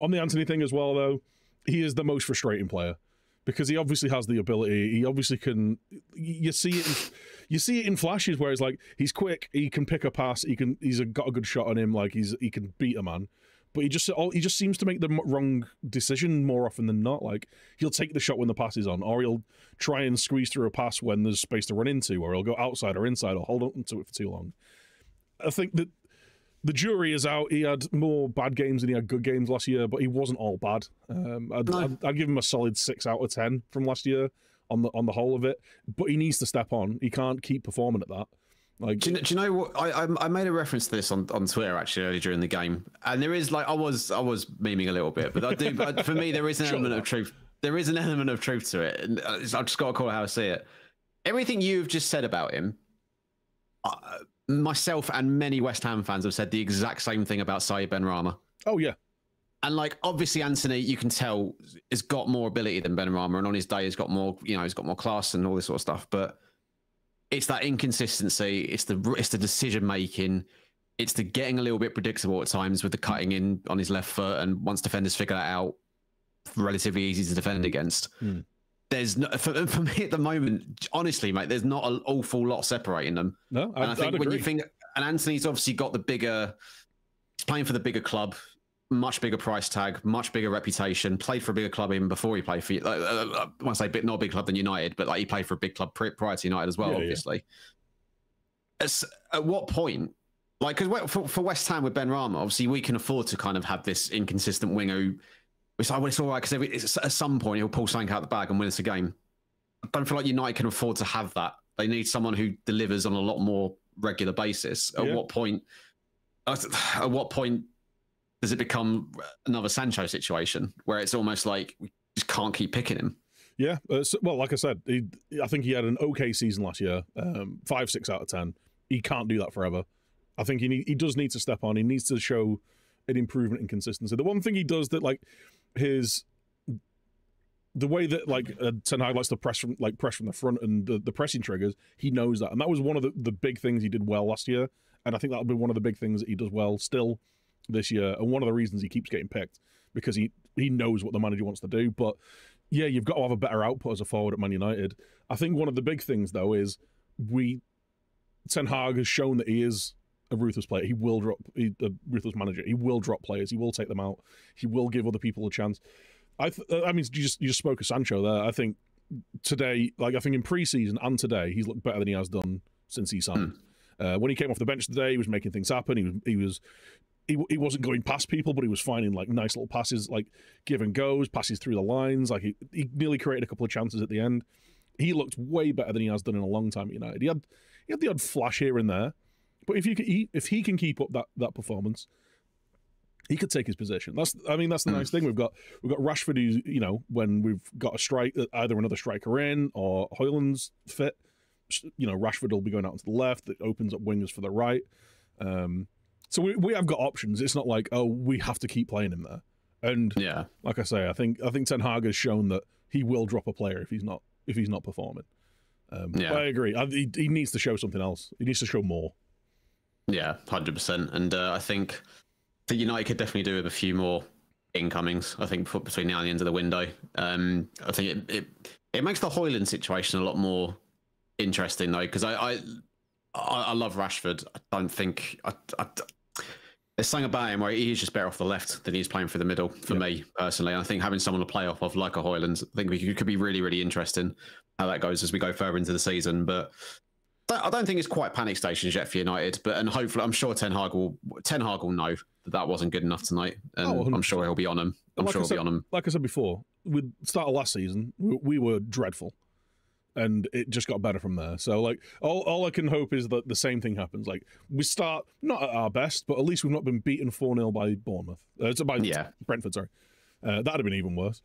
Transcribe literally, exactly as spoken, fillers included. On the Antony thing as well, though, he is the most frustrating player because he obviously has the ability. He obviously can. You see it. In, you see it in flashes where he's like, he's quick. He can pick a pass. He can. He's got a good shot on him. Like he's he can beat a man. But he just he just seems to make the wrong decision more often than not. Like he'll take the shot when the pass is on, or he'll try and squeeze through a pass when there's space to run into, or he'll go outside or inside, or hold on to it for too long. I think that the jury is out. He had more bad games than he had good games last year, but he wasn't all bad. Um, I'd, no. I'd, I'd give him a solid six out of ten from last year on the on the whole of it. But he needs to step on. He can't keep performing at that. Like, do you know, do you know what? I, I I made a reference to this on, on Twitter actually earlier during the game, and there is like I was I was memeing a little bit, but I do. But for me, there is an element of truth. There is an element of truth to it, and I just got to call it how I see it. Everything you've just said about him, uh, myself and many West Ham fans have said the exact same thing about Saïd Benrahma. Oh yeah, and like obviously Antony, you can tell has got more ability than Benrahma, and on his day, he's got more. You know, he's got more class and all this sort of stuff, but. It's that inconsistency. It's the it's the decision making. It's the getting a little bit predictable at times with the cutting in on his left foot, and once defenders figure that out, relatively easy to defend against. Mm. There's no, for, for me at the moment, honestly, mate. There's not an awful lot separating them. No, I, and I think I'd when agree. You think and Antony's obviously got the bigger. He's playing for the bigger club, much bigger price tag, much bigger reputation. Played for a bigger club even before he played for. Uh, uh, I want to say bit not a big club than United, but like he played for a big club prior to United as well. Yeah, obviously, yeah. As, at what point, like, because for, for West Ham with Benrahma, obviously we can afford to kind of have this inconsistent winger. Who, it's like, well, it's all right because at some point he'll pull something out the bag and win us a game. I don't feel like United can afford to have that. They need someone who delivers on a lot more regular basis. At yeah. what point? At, at what point? Does it become another Sancho situation where it's almost like we just can't keep picking him? Yeah. Uh, so, well, like I said, he, I think he had an okay season last year, um, five, six out of ten. He can't do that forever. I think he need, he does need to step on. He needs to show an improvement in consistency. The one thing he does that, like, his the way that like uh, Ten Hag likes to press from like press from the front and the, the pressing triggers, he knows that, and that was one of the, the big things he did well last year, and I think that'll be one of the big things that he does well still. This year, and one of the reasons he keeps getting picked because he he knows what the manager wants to do. But yeah, you've got to have a better output as a forward at Man United. I think one of the big things though is we Ten Hag has shown that he is a ruthless player. He will drop he, a ruthless manager. He will drop players. He will take them out. He will give other people a chance. I th I mean, you just you just spoke of Sancho there. I think today, like I think in pre-season and today, he's looked better than he has done since he signed. Mm. Uh, when he came off the bench today, he was making things happen. He was he was. He, he wasn't going past people, but he was finding like nice little passes, like give and goes, passes through the lines. Like he, he nearly created a couple of chances at the end. He looked way better than he has done in a long time at United. He had he had the odd flash here and there, but if you could, he, if he can keep up that that performance, he could take his position. That's I mean that's the nice thing we've got. We've got Rashford, who's you know when we've got a strike, either another striker in or Hoyland's fit. You know Rashford will be going out onto the left. That opens up wingers for the right. Um, So we we have got options. It's not like oh we have to keep playing him there, and yeah, like I say, I think I think Ten Hag has shown that he will drop a player if he's not if he's not performing. Um, yeah, I agree. I, he he needs to show something else. He needs to show more. Yeah, one hundred percent. And uh, I think the United could definitely do with a few more incomings. I think between now and the end of the window, um, I think it it it makes the Hoyland situation a lot more interesting though because I, I I I love Rashford. I don't think I. I There's something about him where he's just better off the left than he's playing for the middle, for yeah. me, personally. And I think having someone to play off of, like a Hoyland, I think it could be really, really interesting how that goes as we go further into the season. But I don't think it's quite panic stations yet for United. But and hopefully, I'm sure Ten Hag will, Ten Hag will know that that wasn't good enough tonight. And oh, I'm sure he'll be on him. I'm like sure said, he'll be on him. Like I said before, with the start of last season, we, we were dreadful. And it just got better from there. So, like, all, all I can hope is that the same thing happens. Like, we start not at our best, but at least we've not been beaten four nil by Bournemouth. Uh, by yeah. Brentford, sorry. Uh, that'd have been even worse.